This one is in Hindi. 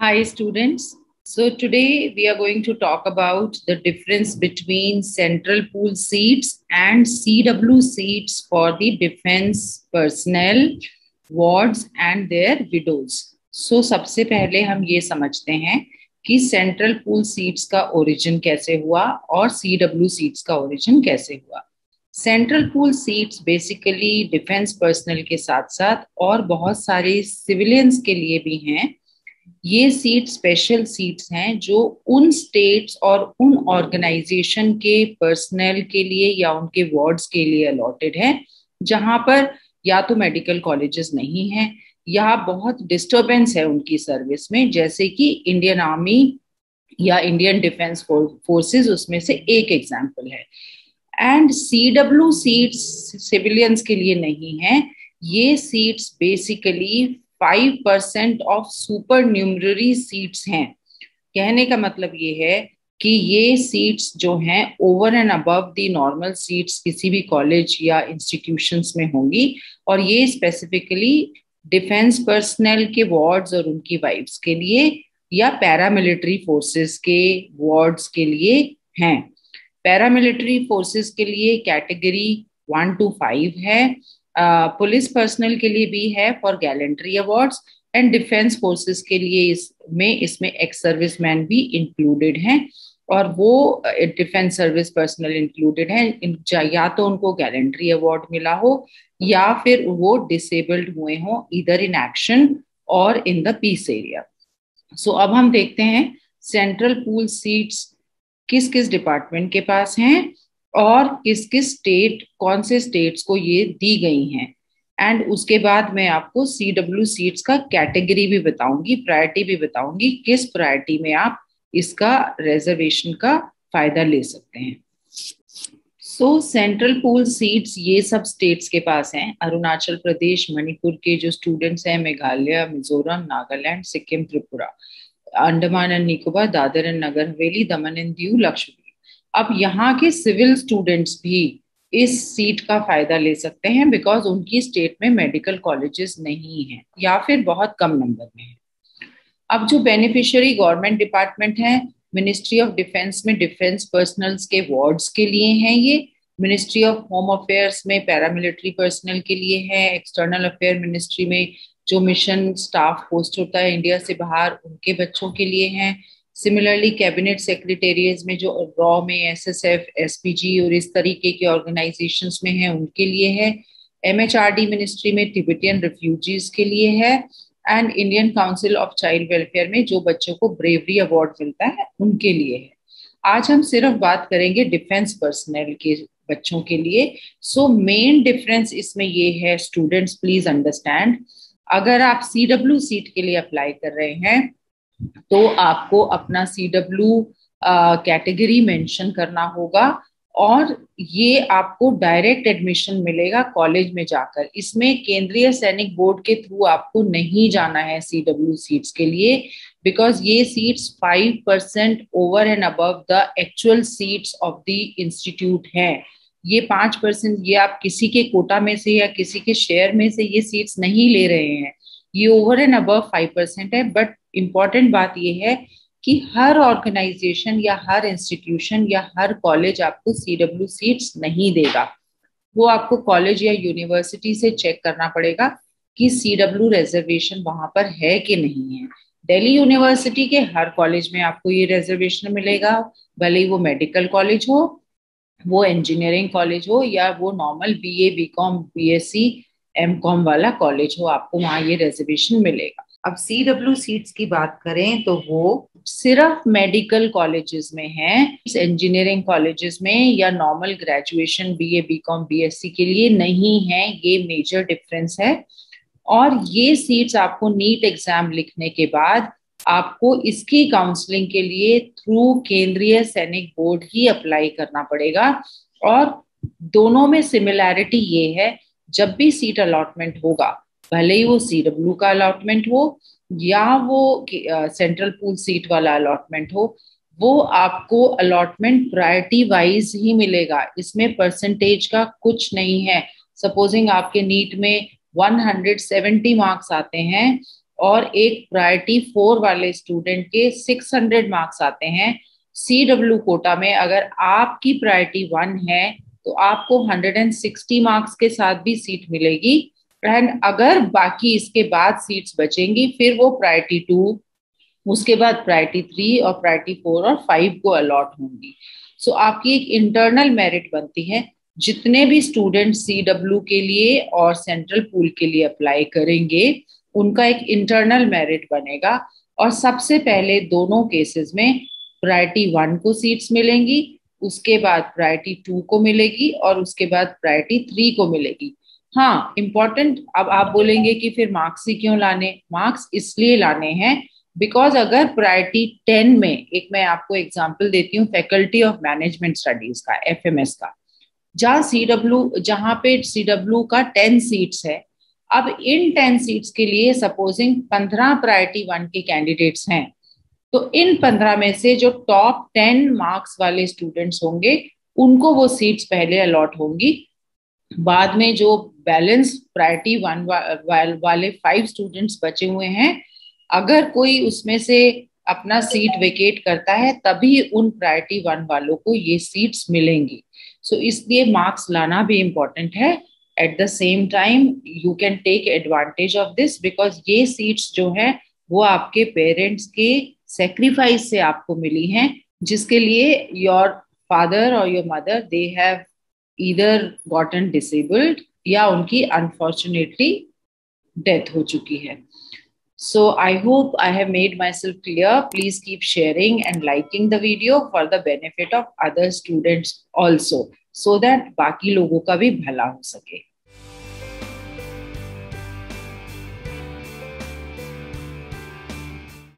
Hi students, so today we are going to talk about the difference between central pool seats and CW seats for the defense personnel, wards and their widows. So सबसे पहले हम ये समझते हैं कि सेंट्रल पूल सीट्स का ओरिजिन कैसे हुआ और CW सीट्स का ओरिजिन कैसे हुआ। Central pool seats basically defence personal के साथ साथ और बहुत सारे सिविलियंस के लिए भी हैं। ये सीट स्पेशल सीट्स हैं जो उन स्टेट्स और उन ऑर्गेनाइजेशन के पर्सनल के लिए या उनके वार्ड्स के लिए अलॉटेड है जहां पर या तो मेडिकल कॉलेजेस नहीं हैं या बहुत डिस्टर्बेंस है उनकी सर्विस में, जैसे कि इंडियन आर्मी या इंडियन डिफेंस फोर्सेस उसमें से एक एग्जाम्पल है। एंड CW सीट्स सिविलियंस के लिए नहीं है। ये seats basically 5% of supernumerary seats हैं। कहने का मतलब ये है कि ये सीट्स जो हैं over and above the normal seats किसी भी कॉलेज या इंस्टीट्यूशंस में होंगी और ये स्पेसिफिकली डिफेंस पर्सनल के वार्ड्स और उनकी वाइफ्स के लिए या पैरामिलिट्री फोर्सेस के वार्ड्स के लिए हैं। पैरामिलिट्री फोर्सेस के लिए कैटेगरी 1 to 5 है, पुलिस पर्सनल के लिए भी है for gallantry awards, and defence forces के लिए इसमें एक्स सर्विसमैन भी इंक्लूडेड हैं और वो डिफेंस सर्विस पर्सनल इंक्लूडेड हैं या तो उनको गैलेंट्री अवार्ड मिला हो या फिर वो डिसेबल्ड हुए हों इधर इन एक्शन और in the peace area. So अब हम देखते हैं सेंट्रल पूल सीट्स किस किस डिपार्टमेंट के पास हैं और किस किस स्टेट, कौन से स्टेट्स को ये दी गई हैं। एंड उसके बाद मैं आपको CW सीट्स का कैटेगरी भी बताऊंगी, प्रायोरिटी भी बताऊंगी, किस प्रायोरिटी में आप इसका रिजर्वेशन का फायदा ले सकते हैं। सो सेंट्रल पूल सीट्स ये सब स्टेट्स के पास हैं, अरुणाचल प्रदेश, मणिपुर के जो स्टूडेंट्स हैं, Meghalaya, Mizoram, Nagaland, Sikkim, Tripura, Andaman and Nicobar, Dadra and Nagar Haveli, Daman and Diu, Lakshadweep. अब यहाँ के सिविल स्टूडेंट्स भी इस सीट का फायदा ले सकते हैं बिकॉज उनकी स्टेट में मेडिकल कॉलेजेस नहीं हैं या फिर बहुत कम नंबर में हैं। अब जो बेनिफिशियरी गवर्नमेंट डिपार्टमेंट है, मिनिस्ट्री ऑफ डिफेंस में डिफेंस पर्सनल्स के वार्ड्स के लिए हैं ये, मिनिस्ट्री ऑफ होम अफेयर्स में पैरामिलिट्री पर्सनल के लिए है, एक्सटर्नल अफेयर मिनिस्ट्री में जो मिशन स्टाफ पोस्ट होता है इंडिया से बाहर उनके बच्चों के लिए हैं। सिमिलरली कैबिनेट सेक्रेटेरीज में जो रॉ में SSF, SPG और इस तरीके के ऑर्गेनाइजेशंस में है उनके लिए है। MHRD मिनिस्ट्री में टिबेटियन रिफ्यूजीज के लिए है and Indian council of child welfare में जो बच्चों को ब्रेवरी अवार्ड मिलता है उनके लिए है। आज हम सिर्फ बात करेंगे डिफेंस पर्सनल के बच्चों के लिए। सो मेन डिफरेंस इसमें ये है स्टूडेंट्स, प्लीज अंडरस्टैंड, अगर आप CW सीट के लिए अप्लाई कर रहे हैं तो आपको अपना CW कैटेगरी मेंशन करना होगा और ये आपको डायरेक्ट एडमिशन मिलेगा कॉलेज में जाकर। इसमें केंद्रीय सैनिक बोर्ड के थ्रू आपको नहीं जाना है CW सीट्स के लिए बिकॉज ये seats 5% over and above the actual seats of the institute हैं। ये 5% ये आप किसी के कोटा में से या किसी के शेयर में से ये सीट्स नहीं ले रहे हैं, ये ओवर एंड अबव 5% है। बट इम्पॉर्टेंट बात यह है कि हर ऑर्गेनाइजेशन या हर इंस्टीट्यूशन या हर कॉलेज आपको CW सीट्स नहीं देगा, वो आपको कॉलेज या यूनिवर्सिटी से चेक करना पड़ेगा कि CW रिजर्वेशन वहां पर है कि नहीं है। दिल्ली यूनिवर्सिटी के हर कॉलेज में आपको ये रिजर्वेशन मिलेगा, भले ही वो मेडिकल कॉलेज हो, वो इंजीनियरिंग कॉलेज हो या वो normal BA, BCom, BSc, MCom वाला कॉलेज हो, आपको वहाँ ये रिजर्वेशन मिलेगा। अब CW सीट्स की बात करें तो वो सिर्फ मेडिकल कॉलेजेस में है, इंजीनियरिंग कॉलेजेस में या normal graduation BA, BCom, BSc के लिए नहीं है। ये मेजर डिफरेंस है और ये सीट्स आपको नीट एग्जाम लिखने के बाद आपको इसकी काउंसलिंग के लिए थ्रू केंद्रीय सैनिक बोर्ड ही अप्लाई करना पड़ेगा। और दोनों में सिमिलैरिटी ये है, जब भी सीट अलॉटमेंट होगा भले ही वो CW का अलॉटमेंट हो या वो सेंट्रल पूल सीट वाला अलॉटमेंट हो, वो आपको अलॉटमेंट प्रायोरिटी वाइज ही मिलेगा, इसमें परसेंटेज का कुछ नहीं है। सपोजिंग आपके नीट में 170 मार्क्स आते हैं और एक प्रायोरिटी 4 वाले स्टूडेंट के 600 मार्क्स आते हैं, CW कोटा में अगर आपकी प्रायोरिटी 1 है तो आपको 160 मार्क्स के साथ भी सीट मिलेगी, एंड अगर बाकी इसके बाद सीट्स बचेंगी फिर वो प्रायोरिटी 2, उसके बाद प्रायोरिटी 3 और प्रायोरिटी 4 और 5 को अलॉट होंगी। सो आपकी एक इंटरनल मेरिट बनती है। जितने भी स्टूडेंट CW के लिए और सेंट्रल पूल के लिए अप्लाई करेंगे उनका एक इंटरनल मेरिट बनेगा, और सबसे पहले दोनों केसेस में प्रायोरिटी 1 को सीट्स मिलेंगी, उसके बाद प्रायोरिटी 2 को मिलेगी और उसके बाद प्रायोरिटी 3 को मिलेगी। हाँ, इम्पोर्टेंट, अब आप बोलेंगे कि फिर मार्क्स ही क्यों लाने? मार्क्स इसलिए लाने हैं बिकॉज अगर प्रायोरिटी 10 में, एक मैं आपको एग्जाम्पल देती हूँ फैकल्टी ऑफ मैनेजमेंट स्टडीज का, FMS का, जहाँ पे CW का 10 सीट्स है। अब इन 10 सीट्स के लिए सपोजिंग 15 प्रायोरिटी 1 के कैंडिडेट्स हैं, तो इन 15 में से जो टॉप 10 मार्क्स वाले स्टूडेंट्स होंगे उनको वो सीट्स पहले अलॉट होंगी, बाद में जो बैलेंस प्रायोरिटी 1 वाले 5 स्टूडेंट्स बचे हुए हैं, अगर कोई उसमें से अपना सीट वेकेट करता है तभी उन प्रायोरिटी 1 वालों को ये सीट्स मिलेंगी। सो इसलिए मार्क्स लाना भी इम्पोर्टेंट है। At the same time you can take advantage of this because ये सीट्स जो है वो आपके पेरेंट्स के सेक्रीफाइस से आपको मिली हैं, जिसके लिए योर फादर और your mother they have either gotten disabled या उनकी अनफॉर्चुनेटली डेथ हो चुकी है। So I hope I have made myself clear. Please keep sharing and liking the video for the benefit of other students also, so that बाकी लोगों का भी भला हो सके.